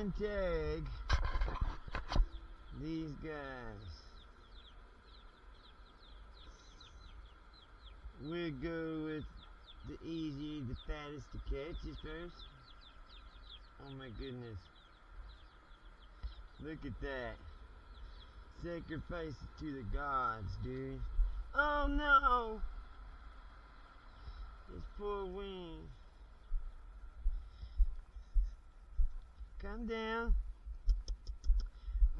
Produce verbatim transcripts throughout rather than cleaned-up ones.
and tag these guys. We'll go with the easy, the fattest to catch is first. Oh my goodness. Look at that. Sacrifice to the gods, dude. Oh no! This poor wing. Calm down.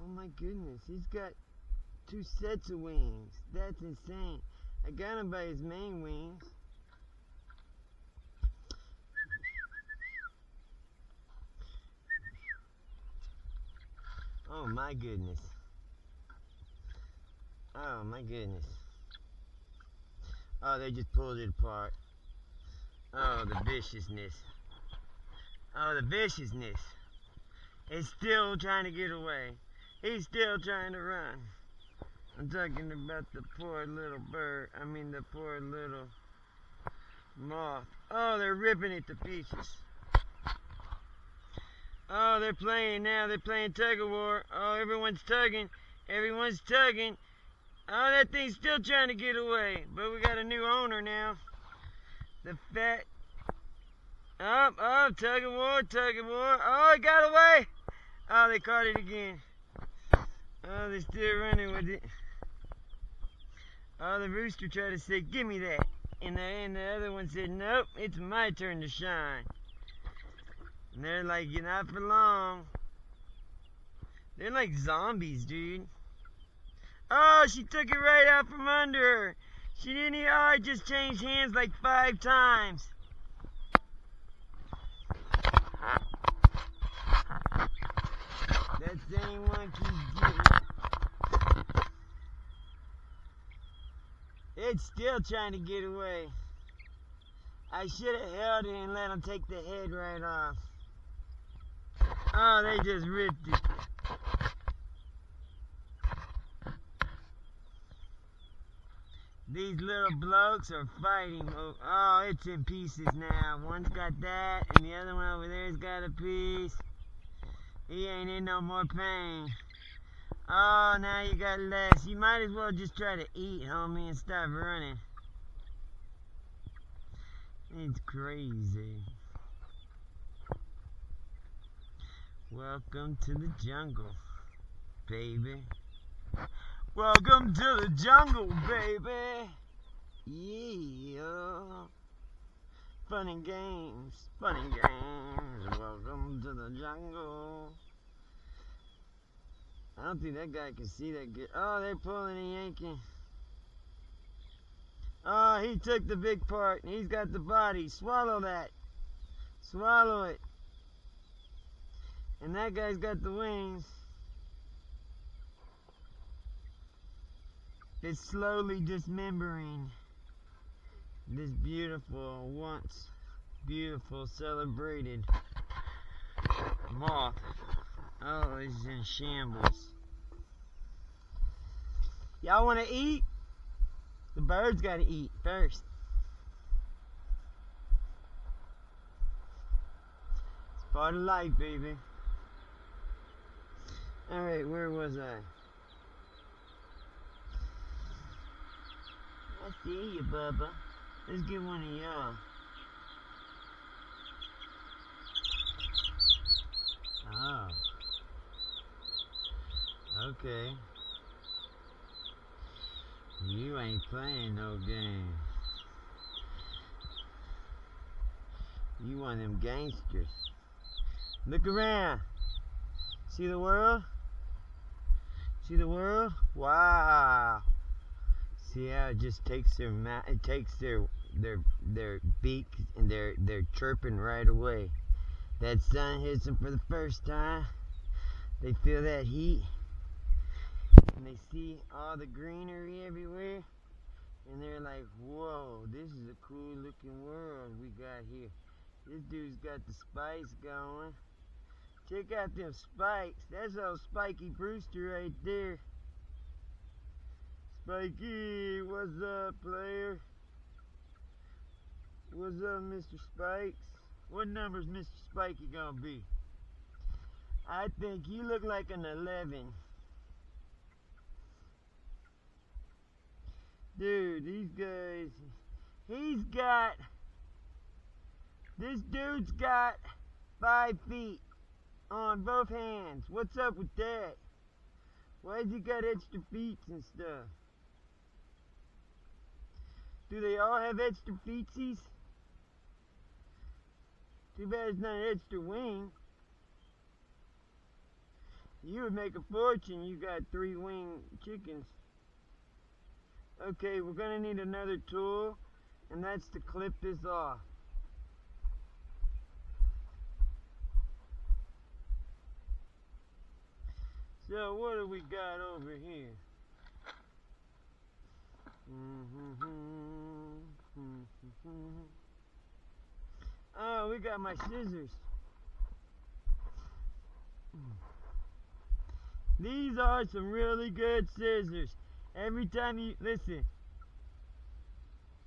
Oh my goodness, he's got two sets of wings. That's insane. I got him by his main wings. Oh my goodness. Oh my goodness. Oh, they just pulled it apart. Oh, the viciousness. Oh, the viciousness. It's still trying to get away. He's still trying to run. I'm talking about the poor little bird. I mean the poor little moth. Oh, they're ripping it to pieces. Oh, they're playing now. They're playing tug of war. Oh, everyone's tugging. Everyone's tugging. Oh, that thing's still trying to get away. But we got a new owner now. The fat. Oh, oh, tug of war, tug of war. Oh, it got away. Oh, they caught it again. Oh, they're still running with it. Oh, the rooster tried to say, give me that. And the, and the other one said, nope, it's my turn to shine. And they're like, you're not for long. They're like zombies, dude. Oh, she took it right out from under her. She didn't even, oh, it just changed hands like five times. That same one keeps getting it. It's still trying to get away. I should have held it and let him take the head right off. Oh, they just ripped it. These little blokes are fighting. Oh, oh, it's in pieces now. One's got that, and the other one over there's got a piece. He ain't in no more pain. Oh, now you got less. You might as well just try to eat, homie, and stop running. It's crazy. Welcome to the jungle, baby. Welcome to the jungle, baby. Yeah. Fun and games, fun and games. Welcome to the jungle. I don't think that guy can see that good. Oh, they're pulling and yanking. Oh, he took the big part. He's got the body. Swallow that. Swallow it. And that guy's got the wings. It's slowly dismembering this beautiful, once beautiful, celebrated moth. Oh, it's in shambles. Y'all want to eat? The bird's got to eat first. It's part of life, baby. Alright, where was I? I see you, Bubba. Let's get one of y'all. Oh. Okay. You ain't playing no game. You one of them gangsters. Look around. See the world? See the world? Wow. See how it just takes their mouth, it takes their their their beak and their they're chirping right away. That sun hits them for the first time. They feel that heat, and they see all the greenery everywhere, and they're like, "Whoa, this is a cool looking world we got here." This dude's got the spikes going. Check out them spikes. That's old Spiky Brewster right there. Spikey, what's up, player? What's up, Mister Spikes? What number's Mister Spikey gonna be? I think you look like an eleven. Dude, these guys, he's got, this dude's got five feet on both hands. What's up with that? Why's he got extra feet and stuff? Do they all have extra feetsies? Too bad it's not an extra wing. You would make a fortune, you got three winged chickens. Okay, we're gonna need another tool, and that's to clip this off. So what do we got over here? Oh, we got my scissors. These are some really good scissors. Every time you, listen,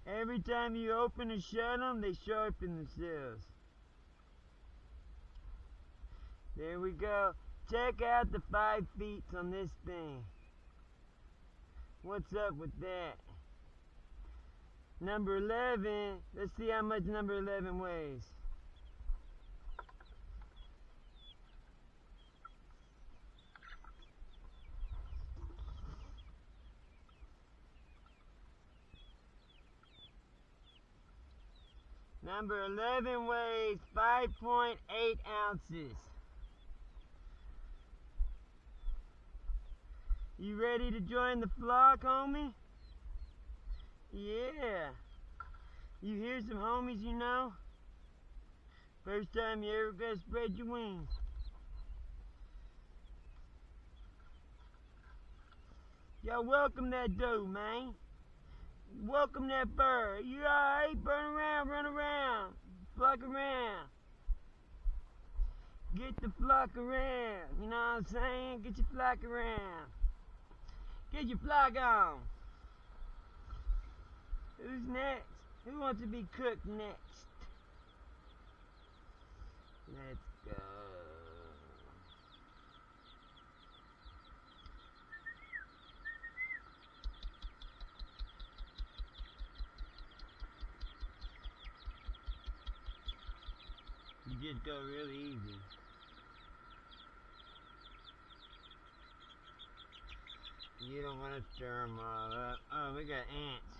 every time you open and shut them, they sharpen themselves. There we go. Check out the five feet on this thing. What's up with that? Number eleven, let's see how much number eleven weighs. Number eleven weighs five point eight ounces. You ready to join the flock, homie? Yeah. You hear some homies you know? First time you ever gonna spread your wings. Y'all welcome that dude, man. Welcome that bird. You alright? Burn around, run around. Flock around. Get the flock around. You know what I'm saying? Get your flock around. Get your flock on. Who's next? Who wants to be cooked next? Let's go. You just go really easy. You don't want to stir them all up. Oh, we got ants.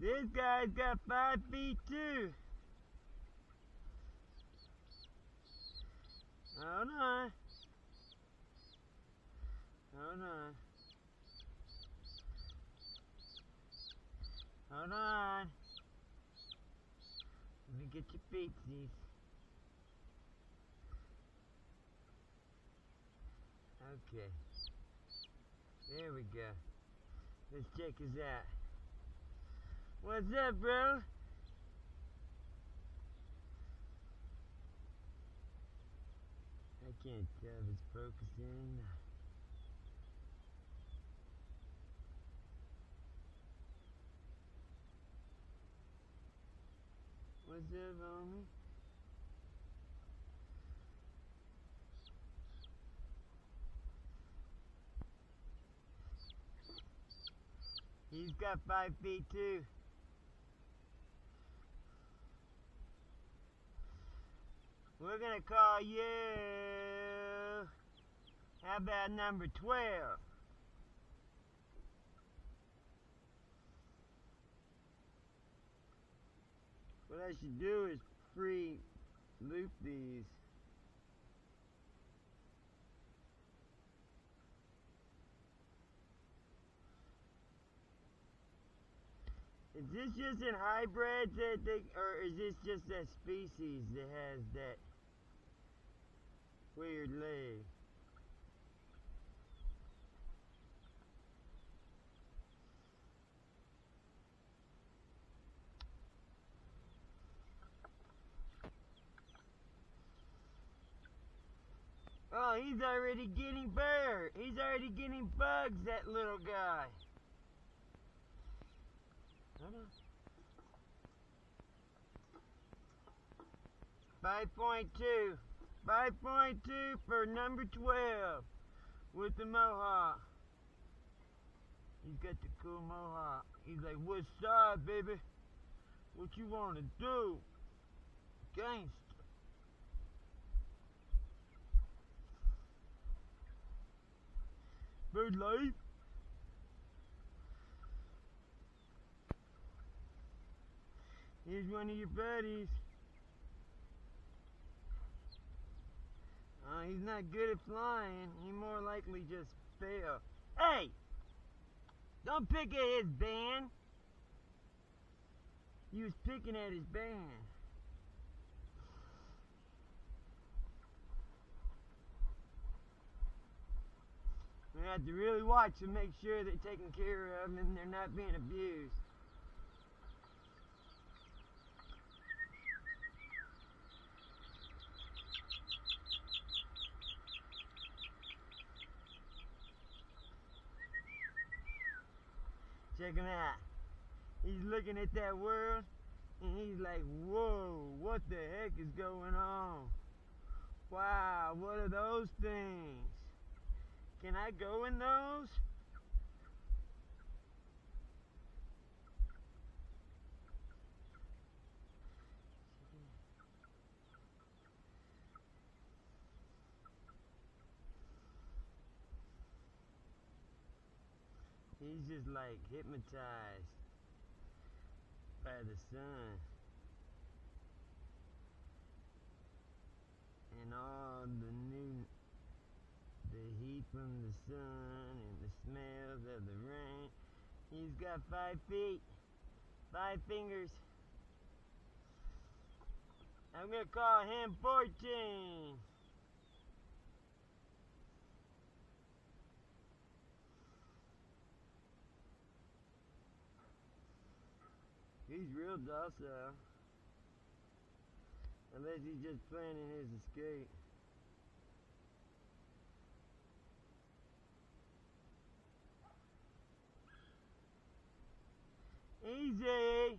This guy's got five feet too. Hold on. Hold on. Hold on. Let me get your feetsies. Okay. There we go. Let's check his out. What's up, bro? I can't tell if it's focusing or not. What's up, homie? He's got five feet too. We're gonna call you, how about number twelve? What I should do is free loop these. Is this just in hybrids that they, or is this just that species that has that weird leg? Oh, he's already getting bird. He's already getting bugs, that little guy. five point two. five point two for number twelve with the mohawk. He's got the cool mohawk. He's like, what's up, baby? What you want to do? Gangster. Bird life. Here's one of your buddies. Uh, he's not good at flying. He more likely just fail. Hey! Don't pick at his band. He was picking at his band. We have to really watch and make sure they're taken care of and they're not being abused. Check him out. He's looking at that world and he's like, whoa, what the heck is going on? Wow, what are those things? Can I go in those? He's just like hypnotized by the sun and all the new the heat from the sun and the smells of the rain. He's got five feet, five fingers. I'm gonna call him fourteen. He's real docile, unless he's just planning his escape. Easy!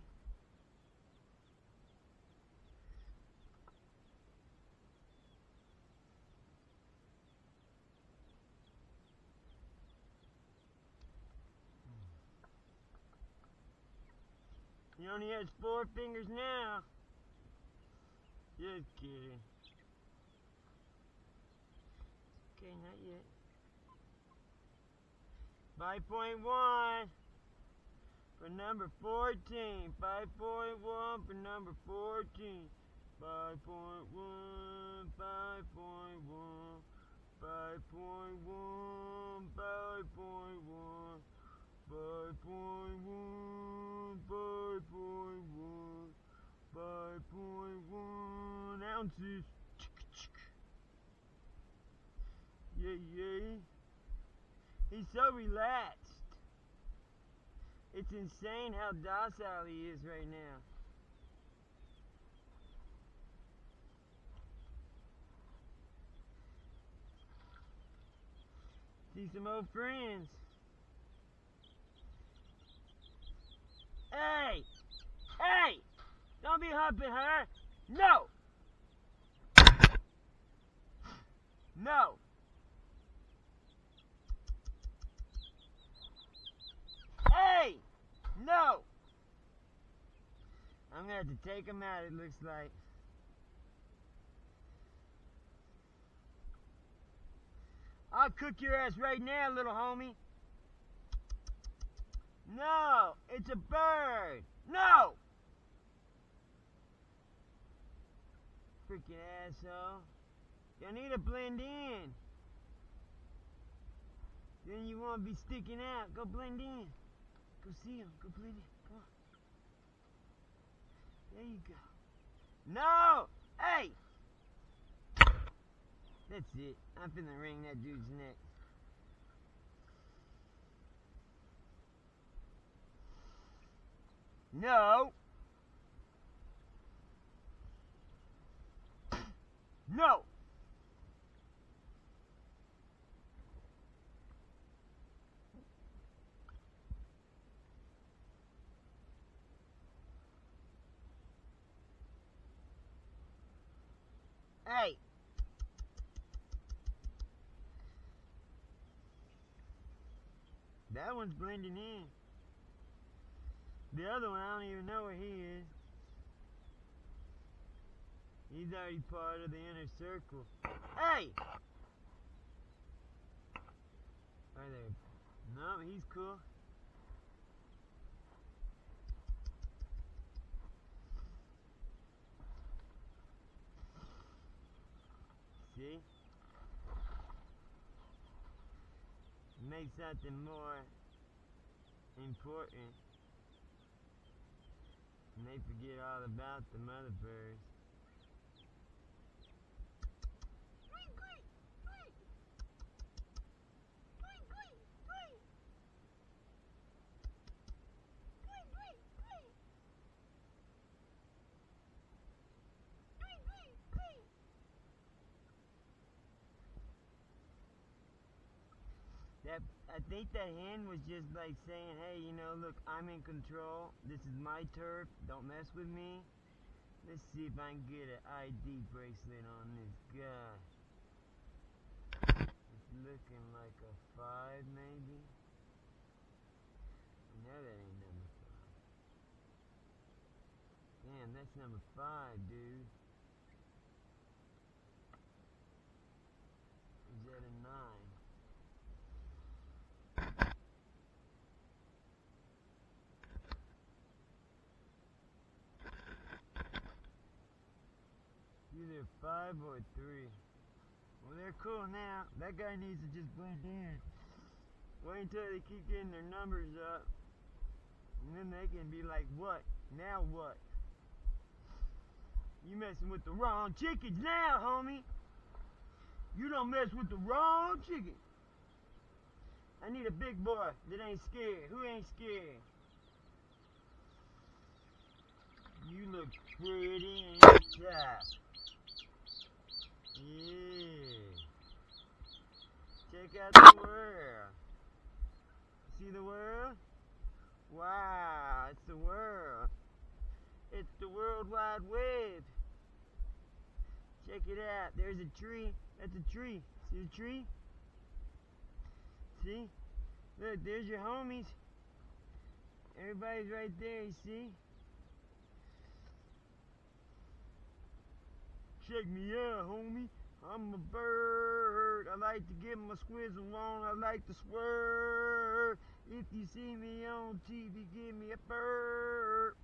He only has four fingers now. Just kidding. Okay, not yet. five point one for number fourteen. five point one for number fourteen. five point one, five point one, five point one, five point one. Five point one, five point one, five point one ounces. Yeah, yeah. He's so relaxed. It's insane how docile he is right now. See some old friends. Hey! Hey! Don't be humping her! No! No! Hey! No! I'm gonna have to take him out, it looks like. I'll cook your ass right now, little homie. No, it's a bird. No! Freaking asshole. You need to blend in. Then you won't be sticking out. Go blend in. Go see him. Go blend in. Come on. There you go. No! Hey! That's it. I'm finna wring that dude's neck. No! No! Alright. That one's blending in. The other one, I don't even know where he is. He's already part of the inner circle. Hey! Right there. No, he's cool. See? Make something more important. And they forget all about the mother birds. That, I think that hen was just like saying, hey, you know, look, I'm in control. This is my turf. Don't mess with me. Let's see if I can get an I D bracelet on this guy. It's looking like a five, maybe. No, that ain't number five. Damn, that's number five, dude. Is that a nine? Either five or three. Well, they're cool now. That guy needs to just blend in. Wait until they keep getting their numbers up, and then they can be like, what? Now what? You messing with the wrong chickens now, homie. You don't mess with the wrong chicken. I need a big boy that ain't scared. Who ain't scared? You look pretty and tough. Yeah. Check out the world. See the world? Wow, it's the world. It's the World Wide Web. Check it out. There's a tree. That's a tree. See the tree? See? Look, there's your homies. Everybody's right there, you see? Check me out, homie. I'm a bird. I like to get my squizzle on. I like to swerve. If you see me on T V, give me a burp.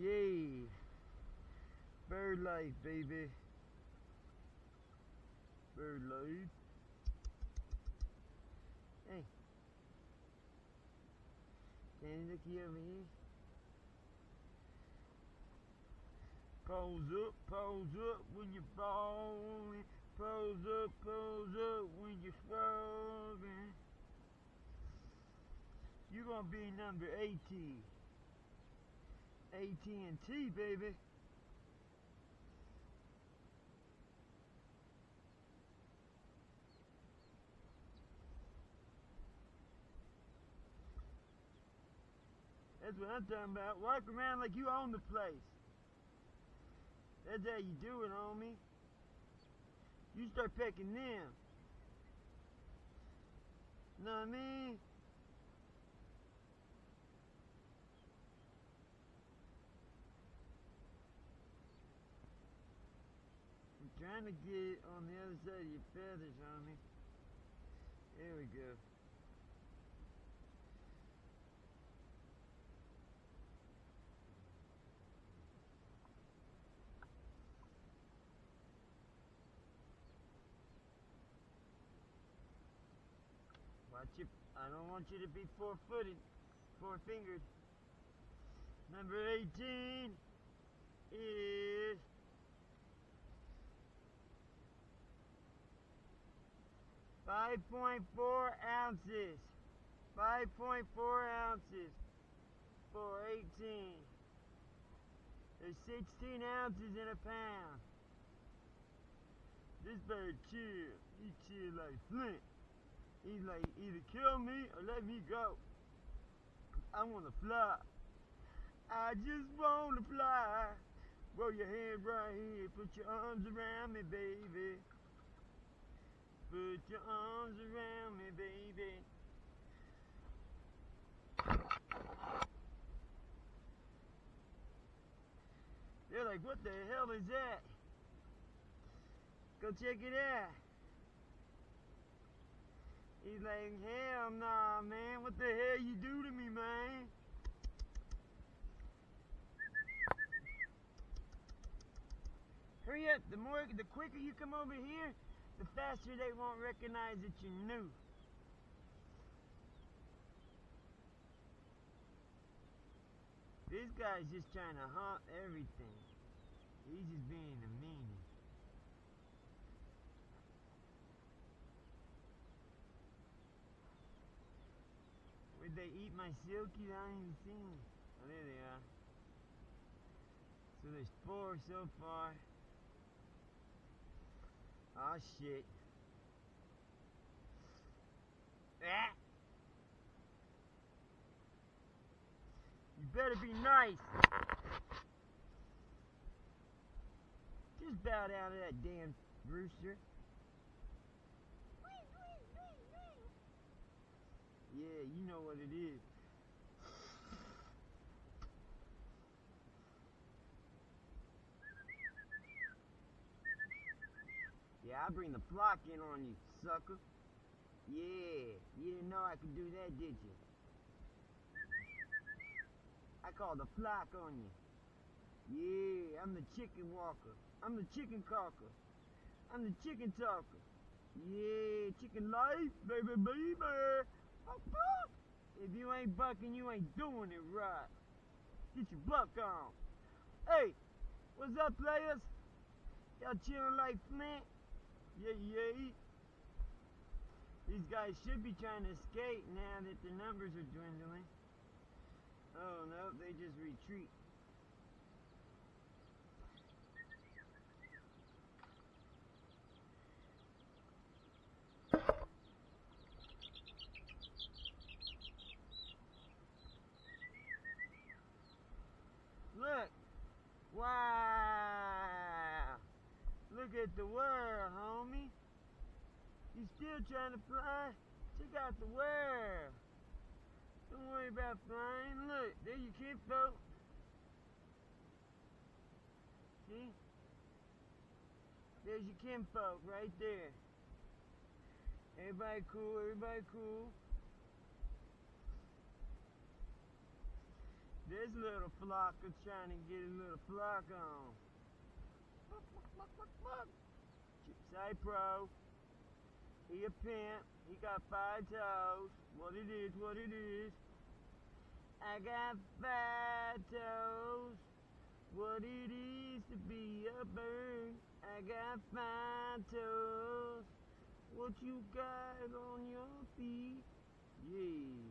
Yay. Bird life, baby. Bird life. Hey, can you look here over here? Pose up, pose up when you're falling. Pose up, pose up when you're swerving. You're gonna be number eighteen. A T and T, baby. That's what I'm talking about. Walk around like you own the place. That's how you do it, homie. You start pecking them. Know what I mean? I'm trying to get on the other side of your feathers, homie. There we go. You, I don't want you to be four-footed, four-fingered. Number eighteen is five point four ounces. five point four ounces for eighteen. There's sixteen ounces in a pound. This bird chill. He chill like Flint. He's like, either kill me or let me go. I wanna fly. I just wanna fly. Roll your head right here, put your arms around me, baby. Put your arms around me, baby. They're like, what the hell is that? Go check it out. He's like, hell nah, man. What the hell you do to me, man? Hurry up. The more, the quicker you come over here, the faster they won't recognize that you're new. This guy's just trying to haunt everything. He's just being a meanie. Where'd they eat my silkies? I ain't even seen them. Oh, there they are. So there's four so far. Aw, shit. Ah! You better be nice. Just bow down to that damn rooster. Yeah, you know what it is. Yeah, I'll bring the flock in on you, sucker. Yeah, you didn't know I could do that, did you? I call the flock on you. Yeah, I'm the chicken walker. I'm the chicken cocker. I'm the chicken talker. Yeah, chicken life, baby, baby. If you ain't bucking, you ain't doing it right. Get your buck on. Hey, what's up, players? Y'all chilling like Flint? Yeah, yeah. These guys should be trying to escape now that the numbers are dwindling. Oh no, they just retreat. Look! Wow! Look at the world, homie! You still trying to fly? Check out the world! Don't worry about flying. Look, there you can't float. See? There's your kinfolk right there. Everybody cool, everybody cool. This little flocker's trying to get a little flock on. Say pro. He a pimp. He got five toes. What it is, what it is. I got five toes. What it is to be a bird. I got five toes. What you got on your feet? Yeah.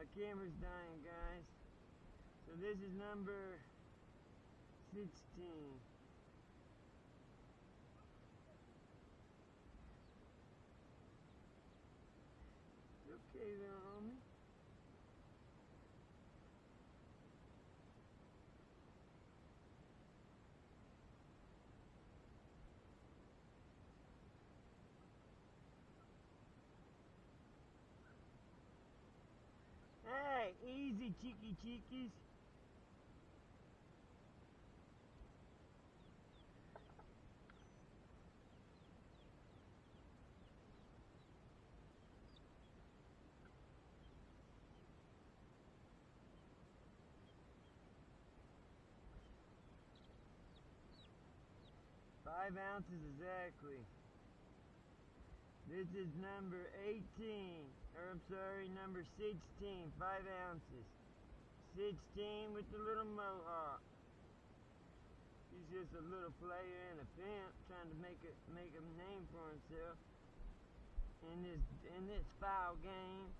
My camera's dying, guys. So this is number sixteen. Okay there, homie. Hey, easy, cheeky cheekies. Five ounces exactly. This is number eighteen, or I'm sorry, number sixteen, five ounces. sixteen with the little mohawk. He's just a little player and a pimp trying to make a, make a name for himself in this, in this foul game.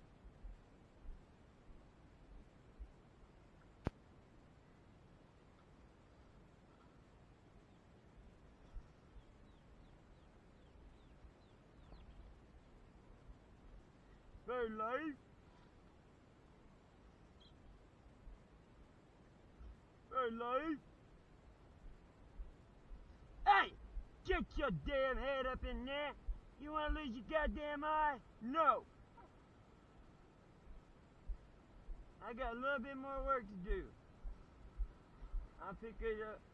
Bird life, bird life. Get your damn head up in there. You want to lose your goddamn eye? No. I got a little bit more work to do. I'll pick it up.